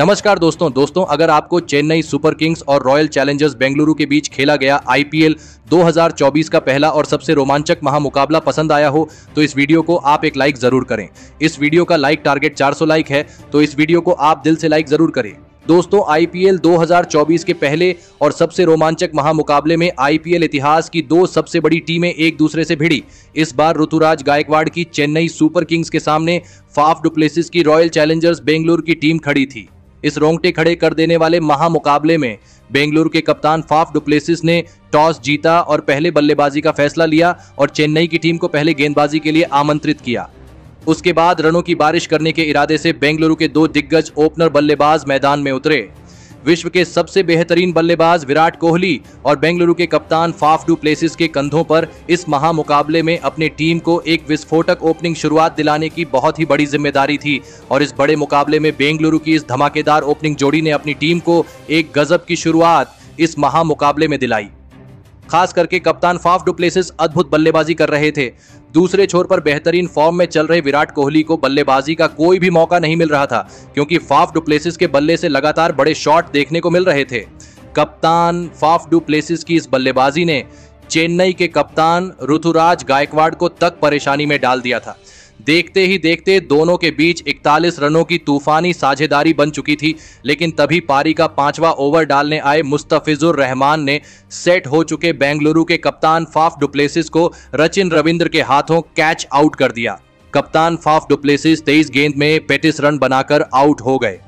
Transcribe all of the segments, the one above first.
नमस्कार दोस्तों, अगर आपको चेन्नई सुपर किंग्स और रॉयल चैलेंजर्स बेंगलुरु के बीच खेला गया आईपीएल 2024 का पहला और सबसे रोमांचक महामुकाबला पसंद आया हो तो इस वीडियो को आप एक लाइक जरूर करें। इस वीडियो का लाइक टारगेट 400 लाइक है, तो इस वीडियो को आप दिल से लाइक जरूर करें। दोस्तों, आईपीएल 2024 के पहले और सबसे रोमांचक महामुकाबले में आईपीएल इतिहास की दो सबसे बड़ी टीमें एक दूसरे से भिड़ी। इस बार ऋतुराज गायकवाड़ की चेन्नई सुपर किंग्स के सामने फाफ डुप्लेसिस की रॉयल चैलेंजर्स बेंगलुरु की टीम खड़ी थी। इस रोंगटे खड़े कर देने वाले महामुकाबले में बेंगलुरु के कप्तान फाफ डुप्लेसिस ने टॉस जीता और पहले बल्लेबाजी का फैसला लिया और चेन्नई की टीम को पहले गेंदबाजी के लिए आमंत्रित किया। उसके बाद रनों की बारिश करने के इरादे से बेंगलुरु के दो दिग्गज ओपनर बल्लेबाज मैदान में उतरे। विश्व के सबसे बेहतरीन बल्लेबाज विराट कोहली और बेंगलुरु के कप्तान फाफ डुप्लेसिस के कंधों पर इस महामुकाबले में अपनी टीम को एक विस्फोटक ओपनिंग शुरुआत दिलाने की बहुत ही बड़ी जिम्मेदारी थी और इस बड़े मुकाबले में बेंगलुरु की इस धमाकेदार ओपनिंग जोड़ी ने अपनी टीम को एक गजब की शुरुआत इस महामुकाबले में दिलाई। खास करके कप्तान फाफ डुप्लेसिस अद्भुत बल्लेबाजी कर रहे थे। दूसरे छोर पर बेहतरीन फॉर्म में चल रहे विराट कोहली को बल्लेबाजी का कोई भी मौका नहीं मिल रहा था क्योंकि फाफ डुप्लेसिस के बल्ले से लगातार बड़े शॉट देखने को मिल रहे थे। कप्तान फाफ डुप्लेसिस की इस बल्लेबाजी ने चेन्नई के कप्तान ऋतुराज गायकवाड़ को तक परेशानी में डाल दिया था। देखते ही देखते दोनों के बीच 41 रनों की तूफानी साझेदारी बन चुकी थी, लेकिन तभी पारी का पांचवा ओवर डालने आए मुस्तफिजुर रहमान ने सेट हो चुके बेंगलुरु के कप्तान फाफ डुप्लेसिस को रचिन रविंद्र के हाथों कैच आउट कर दिया। कप्तान फाफ डुप्लेसिस 23 गेंद में 35 रन बनाकर आउट हो गए।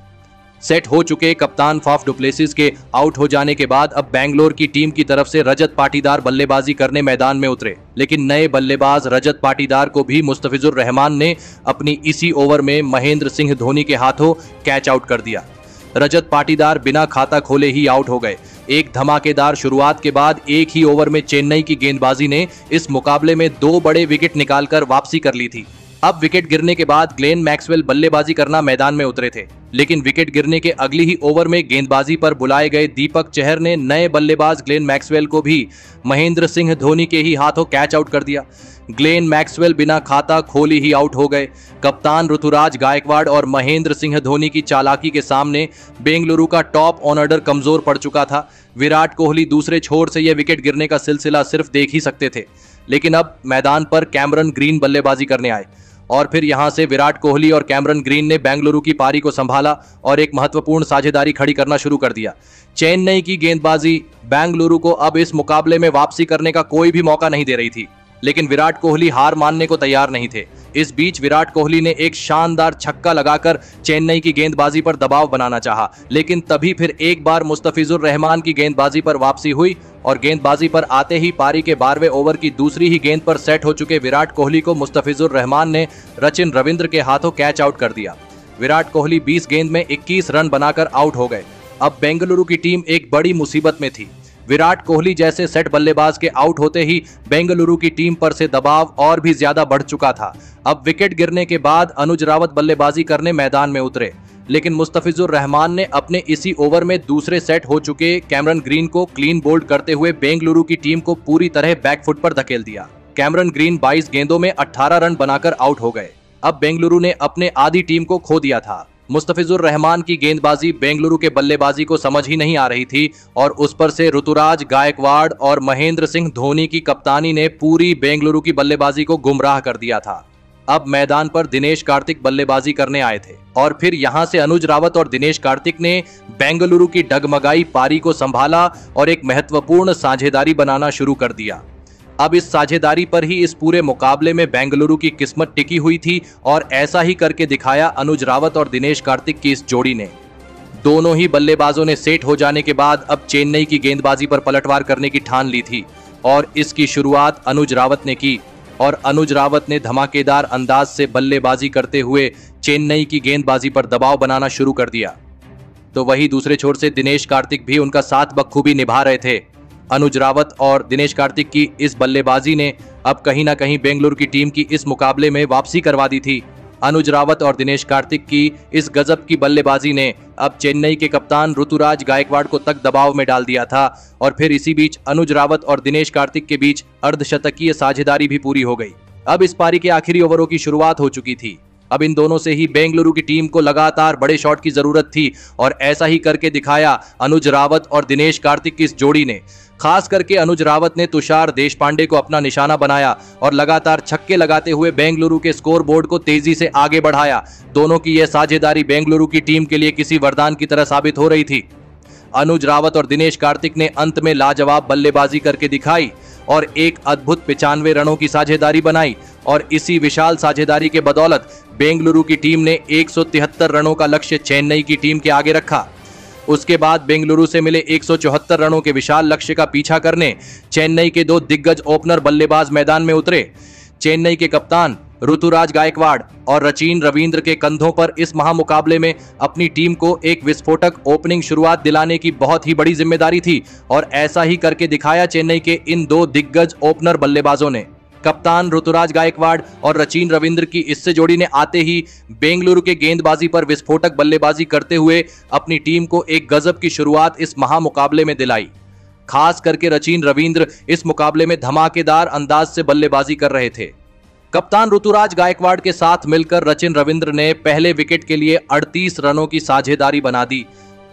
सेट हो चुके कप्तान फाफ डुप्लेसिस के आउट हो जाने के बाद अब बेंगलोर की टीम की तरफ से रजत पाटीदार बल्लेबाजी करने मैदान में उतरे, लेकिन नए बल्लेबाज रजत पाटीदार को भी मुस्तफिजुर रहमान ने अपनी इसी ओवर में महेंद्र सिंह धोनी के हाथों कैच आउट कर दिया। रजत पाटीदार बिना खाता खोले ही आउट हो गए। एक धमाकेदार शुरुआत के बाद एक ही ओवर में चेन्नई की गेंदबाजी ने इस मुकाबले में दो बड़े विकेट निकालकर वापसी कर ली थी। अब विकेट गिरने के बाद ग्लेन मैक्सवेल बल्लेबाजी करना मैदान में उतरे थे, लेकिन विकेट गिरने के अगली ही ओवर में गेंदबाजी पर बुलाए गए दीपक चहर ने नए बल्लेबाज ग्लेन मैक्सवेल को भी महेंद्र सिंह धोनी के ही हाथों कैच आउट कर दिया। ग्लेन मैक्सवेल बिना खाता खोले ही आउट हो गए। कप्तान ऋतुराज गायकवाड़ और महेंद्र सिंह धोनी की चालाकी के सामने बेंगलुरु का टॉप ऑर्डर कमजोर पड़ चुका था। विराट कोहली दूसरे छोर से यह विकेट गिरने का सिलसिला सिर्फ देख ही सकते थे, लेकिन अब मैदान पर कैमरन ग्रीन बल्लेबाजी करने आए और फिर यहां से विराट कोहली और कैमरन ग्रीन ने बेंगलुरु की पारी को संभाला और एक महत्वपूर्ण साझेदारी खड़ी करना शुरू कर दिया। चेन्नई की गेंदबाजी बेंगलुरु को अब इस मुकाबले में वापसी करने का कोई भी मौका नहीं दे रही थी, लेकिन विराट कोहली हार मानने को तैयार नहीं थे। इस बीच विराट कोहली ने एक शानदार छक्का लगाकर चेन्नई की गेंदबाजी पर दबाव बनाना चाहा, लेकिन तभी फिर एक बार मुस्तफिजुर रहमान की गेंदबाजी पर वापसी हुई और गेंदबाजी पर आते ही पारी के 12वें ओवर की दूसरी ही गेंद पर सेट हो चुके विराट कोहली को मुस्तफिजुर रहमान ने रचिन रविंद्र के हाथों कैच आउट कर दिया। विराट कोहली 20 गेंद में 21 रन बनाकर आउट हो गए। अब बेंगलुरु की टीम एक बड़ी मुसीबत में थी। विराट कोहली जैसे सेट बल्लेबाज के आउट होते ही बेंगलुरु की टीम पर से दबाव और भी ज्यादा बढ़ चुका था। अब विकेट गिरने के बाद अनुज रावत बल्लेबाजी करने मैदान में उतरे, लेकिन मुस्तफिजुर रहमान ने अपने इसी ओवर में दूसरे सेट हो चुके कैमरन ग्रीन को क्लीन बोल्ड करते हुए बेंगलुरु की टीम को पूरी तरह बैकफुट पर धकेल दिया। कैमरन ग्रीन 22 गेंदों में 18 रन बनाकर आउट हो गए। अब बेंगलुरु ने अपने आधी टीम को खो दिया था। मुस्तफिजुर रहमान की गेंदबाजी बेंगलुरु के बल्लेबाजी को समझ ही नहीं आ रही थी और उस पर से ऋतुराज गायकवाड़ और महेंद्र सिंह धोनी की कप्तानी ने पूरी बेंगलुरु की बल्लेबाजी को गुमराह कर दिया था। अब मैदान पर दिनेश कार्तिक बल्लेबाजी करने आए थे और फिर यहां से अनुज रावत और दिनेश कार्तिक ने बेंगलुरु की डगमगाई पारी को संभाला और एक महत्वपूर्ण साझेदारी बनाना शुरू कर दिया। अब इस साझेदारी पर ही इस पूरे मुकाबले में बेंगलुरु की किस्मत टिकी हुई थी और ऐसा ही करके दिखाया अनुज रावत और दिनेश कार्तिक की इस जोड़ी ने। दोनों ही बल्लेबाजों ने सेट हो जाने के बाद अब चेन्नई की गेंदबाजी पर पलटवार करने की ठान ली थी और इसकी शुरुआत अनुज रावत ने की और अनुज रावत ने धमाकेदार अंदाज से बल्लेबाजी करते हुए चेन्नई की गेंदबाजी पर दबाव बनाना शुरू कर दिया। तो वहीं दूसरे छोर से दिनेश कार्तिक भी उनका साथ बखूबी निभा रहे थे। अनुज रावत और दिनेश कार्तिक की इस बल्लेबाजी ने अब कहीं ना कहीं बेंगलुरु की टीम की इस मुकाबले में वापसी करवा दी थी। अनुज रावत और दिनेश कार्तिक की इस गजब की बल्लेबाजी ने अब चेन्नई के कप्तान ऋतुराज गायकवाड़ को तक दबाव में डाल दिया था और फिर इसी बीच अनुज रावत और दिनेश कार्तिक के बीच अर्धशतकीय साझेदारी भी पूरी हो गई। अब इस पारी के आखिरी ओवरों की शुरुआत हो चुकी थी। अब इन दोनों से ही बेंगलुरु की टीम को लगातार बड़े शॉट की जरूरत थी और ऐसा ही करके दिखाया अनुज रावत और दिनेश कार्तिक की इस जोड़ी ने। खास करके अनुज रावत ने तुषार देशपांडे को अपना निशाना बनाया और लगातार छक्के लगाते हुए बेंगलुरु के स्कोरबोर्ड को तेजी से आगे बढ़ाया। दोनों की यह साझेदारी बेंगलुरु की टीम के लिए किसी वरदान की तरह साबित हो रही थी। अनुज रावत और दिनेश कार्तिक ने अंत में लाजवाब बल्लेबाजी करके दिखाई और एक अद्भुत 95 रनों की साझेदारी बनाई और इसी विशाल साझेदारी के बदौलत बेंगलुरु की टीम ने 173 रनों का लक्ष्य चेन्नई की टीम के आगे रखा। उसके बाद बेंगलुरु से मिले 174 रनों के विशाल लक्ष्य का पीछा करने चेन्नई के दो दिग्गज ओपनर बल्लेबाज मैदान में उतरे। चेन्नई के कप्तान ऋतुराज गायकवाड़ और रचिन रविंद्र के कंधों पर इस महामुकाबले में अपनी टीम को एक विस्फोटक ओपनिंग शुरुआत दिलाने की बहुत ही बड़ी जिम्मेदारी थी और ऐसा ही करके दिखाया चेन्नई के इन दो दिग्गज ओपनर बल्लेबाजों ने। कप्तान ऋतुराज गायकवाड़ और रचिन रविंद्र की इससे जोड़ी ने आते ही बेंगलुरु के गेंदबाजी पर विस्फोटक बल्लेबाजी करते हुए अपनी टीम को एक गजब की शुरुआत इस महामुकाबले में दिलाई। खास करके रचिन रविंद्र इस मुकाबले में धमाकेदार अंदाज से बल्लेबाजी कर रहे थे। कप्तान ऋतुराज गायकवाड़ के साथ मिलकर रचिन रविंद्र ने पहले विकेट के लिए 38 रनों की साझेदारी बना दी,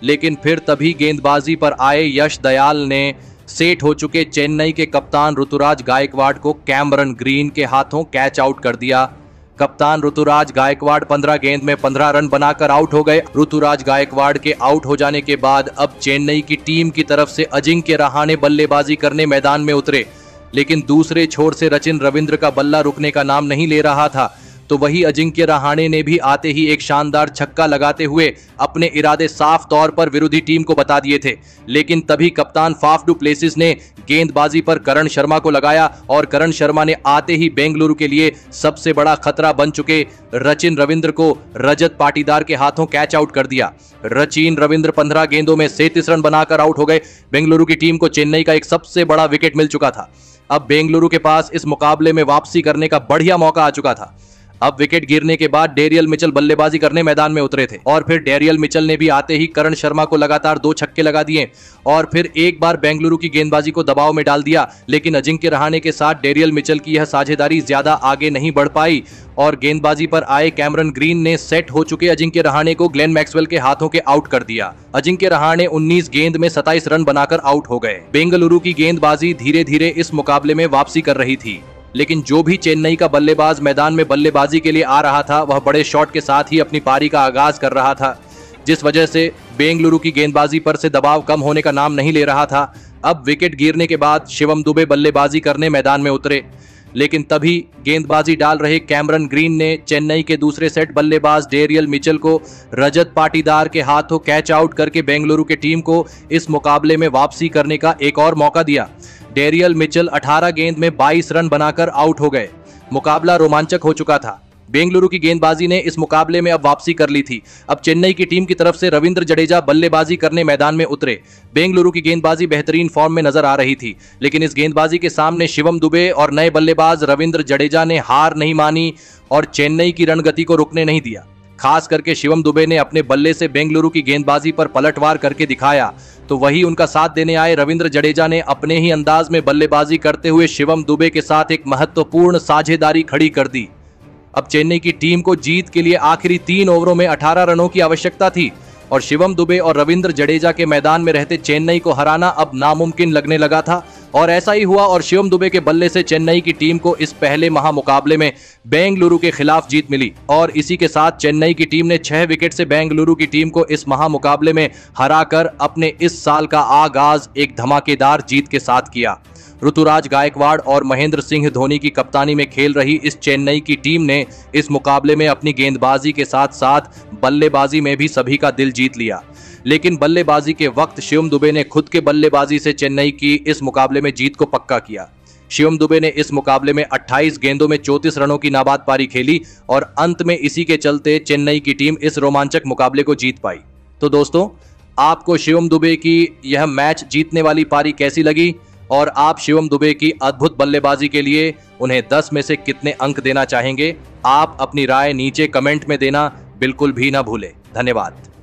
लेकिन फिर तभी गेंदबाजी पर आए यश दयाल ने सेट हो चुके चेन्नई के कप्तान ऋतुराज गायकवाड़ को कैमरन ग्रीन के हाथों कैच आउट कर दिया। कप्तान ऋतुराज गायकवाड़ 15 गेंद में 15 रन बनाकर आउट हो गए। ऋतुराज गायकवाड़ के आउट हो जाने के बाद अब चेन्नई की टीम की तरफ से अजिंक्य रहाणे बल्लेबाजी करने मैदान में उतरे, लेकिन दूसरे छोर से रचिन रविंद्र का बल्ला रुकने का नाम नहीं ले रहा था। तो वही अजिंक्य रहाणे ने भी आते ही एक शानदार छक्का लगाते हुए अपने इरादे साफ तौर पर विरोधी टीम को बता दिए थे, लेकिन तभी कप्तान फाफ डुप्लेसिस ने गेंदबाजी पर करण शर्मा को लगाया और करण शर्मा ने आते ही बेंगलुरु के लिए सबसे बड़ा खतरा बन चुके रचिन रविंद्र को रजत पाटीदार के हाथों कैच आउट कर दिया। रचिन रविंद्र 15 गेंदों में 37 रन बनाकर आउट हो गए। बेंगलुरु की टीम को चेन्नई का एक सबसे बड़ा विकेट मिल चुका था। अब बेंगलुरु के पास इस मुकाबले में वापसी करने का बढ़िया मौका आ चुका था। अब विकेट गिरने के बाद डेरियल मिचेल बल्लेबाजी करने मैदान में उतरे थे और फिर डेरियल मिचेल ने भी आते ही करण शर्मा को लगातार 2 छक्के लगा दिए और फिर एक बार बेंगलुरु की गेंदबाजी को दबाव में डाल दिया, लेकिन अजिंक्य रहाणे के साथ डेरियल मिचेल की यह साझेदारी ज्यादा आगे नहीं बढ़ पाई और गेंदबाजी पर आए कैमरन ग्रीन ने सेट हो चुके अजिंक्य रहाणे को ग्लेन मैक्सवेल के हाथों के आउट कर दिया। अजिंक्य रहाणे 19 गेंद में 27 रन बनाकर आउट हो गए। बेंगलुरु की गेंदबाजी धीरे धीरे इस मुकाबले में वापसी कर रही थी, लेकिन जो भी चेन्नई का बल्लेबाज मैदान में बल्लेबाजी के लिए आ रहा था वह बड़े शॉट के साथ ही अपनी पारी का आगाज कर रहा था, जिस वजह से बेंगलुरु की गेंदबाजी पर से दबाव कम होने का नाम नहीं ले रहा था। अब विकेट गिरने के बाद शिवम दुबे बल्लेबाजी करने मैदान में उतरे, लेकिन तभी गेंदबाजी डाल रहे कैमरन ग्रीन ने चेन्नई के दूसरे सेट बल्लेबाज डेरियल मिचेल को रजत पाटीदार के हाथों कैच आउट करके बेंगलुरु के टीम को इस मुकाबले में वापसी करने का एक और मौका दिया। डेरियल मिचेल 18 गेंद में 22 रन बनाकर आउट हो गए। मुकाबला रोमांचक हो चुका था। बेंगलुरु की गेंदबाजी ने इस मुकाबले में अब वापसी कर ली थी। अब चेन्नई की टीम की तरफ से रविंद्र जडेजा बल्लेबाजी करने मैदान में उतरे। बेंगलुरु की गेंदबाजी बेहतरीन फॉर्म में नजर आ रही थी, लेकिन इस गेंदबाजी के सामने शिवम दुबे और नए बल्लेबाज रविंद्र जडेजा ने हार नहीं मानी और चेन्नई की रणगति को रुकने नहीं दिया। खास करके शिवम दुबे ने अपने बल्ले से बेंगलुरु की गेंदबाजी पर पलटवार करके दिखाया, तो वहीं उनका साथ देने आए रविंद्र जडेजा ने अपने ही अंदाज में बल्लेबाजी करते हुए शिवम दुबे के साथ एक महत्वपूर्ण साझेदारी खड़ी कर दी। अब चेन्नई की टीम को जीत के लिए आखिरी 3 ओवरों में 18 रनों की आवश्यकता थी और शिवम दुबे और रविंद्र जडेजा के मैदान में रहते चेन्नई को हराना अब नामुमकिन लगने लगा था और ऐसा ही हुआ और शिवम दुबे के बल्ले से चेन्नई की टीम को इस पहले महामुकाबले में बेंगलुरु के खिलाफ जीत मिली और इसी के साथ चेन्नई की टीम ने 6 विकेट से बेंगलुरु की टीम को इस महामुकाबले में हराकर अपने इस साल का आगाज एक धमाकेदार जीत के साथ किया। ऋतुराज गायकवाड़ और महेंद्र सिंह धोनी की कप्तानी में खेल रही इस चेन्नई की टीम ने इस मुकाबले में अपनी गेंदबाजी के साथ साथ बल्लेबाजी में भी सभी का दिल जीत लिया, लेकिन बल्लेबाजी के वक्त शिवम दुबे ने खुद के बल्लेबाजी से चेन्नई की इस मुकाबले में जीत को पक्का किया। शिवम दुबे ने इस मुकाबले में 28 गेंदों में 34 रनों की नाबाद पारी खेली और अंत में इसी के चलते चेन्नई की टीम इस रोमांचक मुकाबले को जीत पाई। तो दोस्तों, आपको शिवम दुबे की यह मैच जीतने वाली पारी कैसी लगी और आप शिवम दुबे की अद्भुत बल्लेबाजी के लिए उन्हें 10 में से कितने अंक देना चाहेंगे? आप अपनी राय नीचे कमेंट में देना बिल्कुल भी ना भूलें। धन्यवाद।